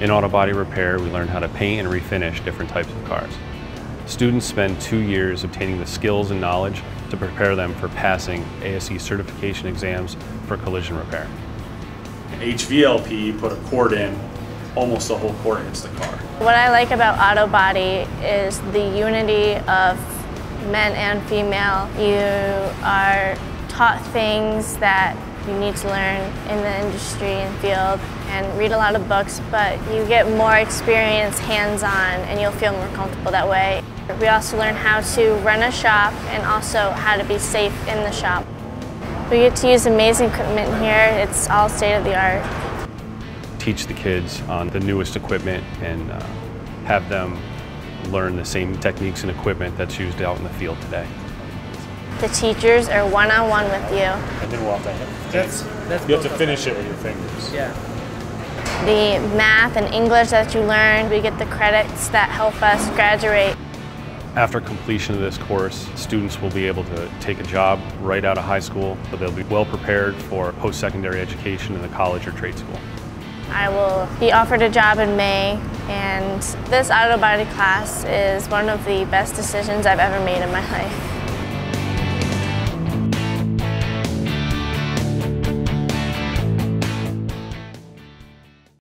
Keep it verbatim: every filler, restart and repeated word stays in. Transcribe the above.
In auto body repair, we learn how to paint and refinish different types of cars. Students spend two years obtaining the skills and knowledge to prepare them for passing A S E certification exams for collision repair. H V L P, you put a cord in, almost the whole cord hits the car. What I like about auto body is the unity of men and female. You are taught things that you need to learn in the industry and field and read a lot of books, but you get more experience hands-on and you'll feel more comfortable that way. We also learn how to run a shop and also how to be safe in the shop. We get to use amazing equipment here. It's all state-of-the-art. Teach the kids on the newest equipment and uh, have them learn the same techniques and equipment that's used out in the field today. The teachers are one-on-one -on -one with you. And then we'll have to that's, that's You have to finish it with your fingers. Yeah. The math and English that you learn, we get the credits that help us graduate. After completion of this course, students will be able to take a job right out of high school, but they'll be well prepared for post-secondary education in the college or trade school. I will be offered a job in May, and this auto body class is one of the best decisions I've ever made in my life.